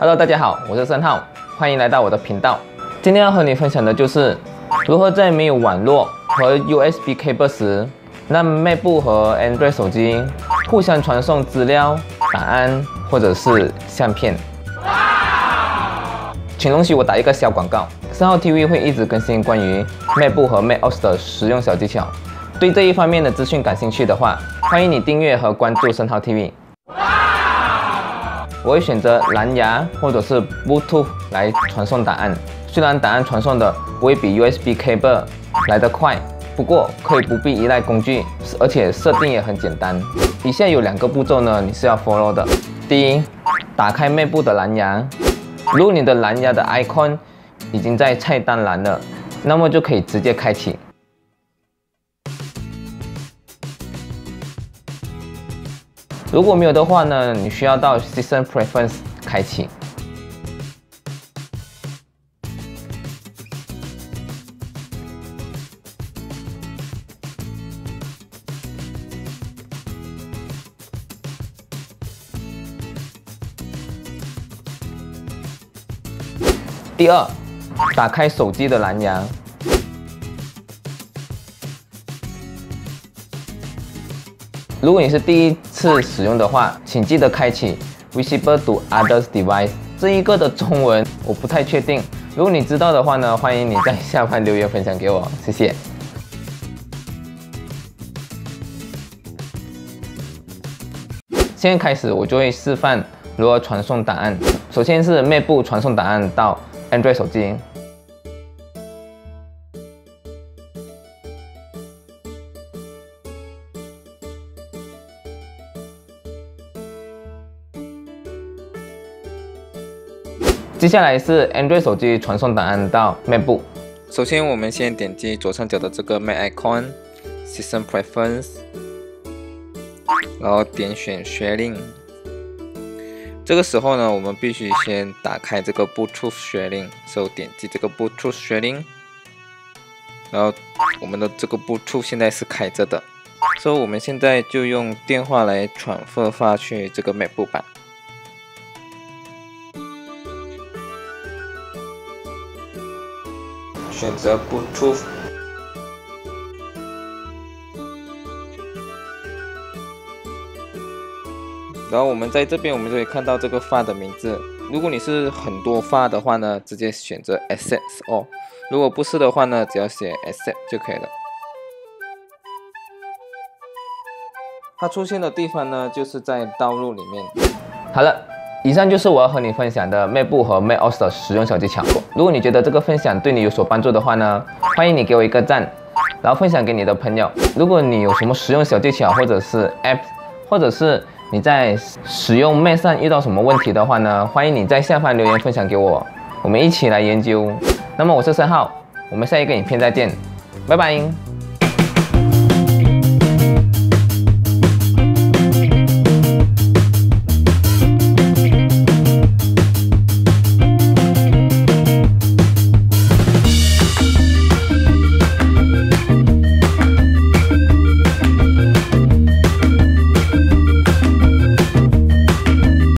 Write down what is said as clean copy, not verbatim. Hello， 大家好，我是申浩，欢迎来到我的频道。今天要和你分享的就是如何在没有网络和 USB cable 时，让 Matebook 和 Android 手机互相传送资料、档案或者是相片。请容许我打一个小广告，申浩 TV 会一直更新关于 Matebook 和 macOS 的实用小技巧。对这一方面的资讯感兴趣的话，欢迎你订阅和关注申浩 TV。 我会选择蓝牙或者是 Bluetooth 来传送档案，虽然档案传送的不会比 USB cable 来得快，不过可以不必依赖工具，而且设定也很简单。以下有两个步骤呢，你是要 follow 的。第一，打开 Matebook 的蓝牙，如果你的蓝牙的 icon 已经在菜单栏了，那么就可以直接开启。 如果没有的话呢，你需要到 System Preference 开启。第二，打开手机的蓝牙。 如果你是第一次使用的话，请记得开启 Visible to Others Device 这一个的中文我不太确定。如果你知道的话呢，欢迎你在下方留言分享给我，谢谢。现在开始，我就会示范如何传送档案。首先是 Matebook 传送档案到 Android 手机。 接下来是 Android 手机传送档案到 Matebook。首先，我们先点击左上角的这个 Mate icon、System Preference， 然后点选 Sharing。这个时候呢，我们必须先打开这个 Bluetooth Sharing， 所以点击这个 Bluetooth Sharing。然后我们的这个 Bluetooth 现在是开着的，所以我们现在就用电话来transfer发去这个 Matebook 版。 选择 Bluetooth， 然后我们在这边我们就可以看到这个发的名字。如果你是很多发的话呢，直接选择 Access All； 如果不是的话呢，只要写 Accept 就可以了。它出现的地方呢，就是在道路里面。好了。 以上就是我要和你分享的 Matebook 和 macOS 的实用小技巧。如果你觉得这个分享对你有所帮助的话呢，欢迎你给我一个赞，然后分享给你的朋友。如果你有什么实用小技巧，或者是 App， 或者是你在使用 Mate 上遇到什么问题的话呢，欢迎你在下方留言分享给我，我们一起来研究。那么我是申浩，我们下一个影片再见，拜拜。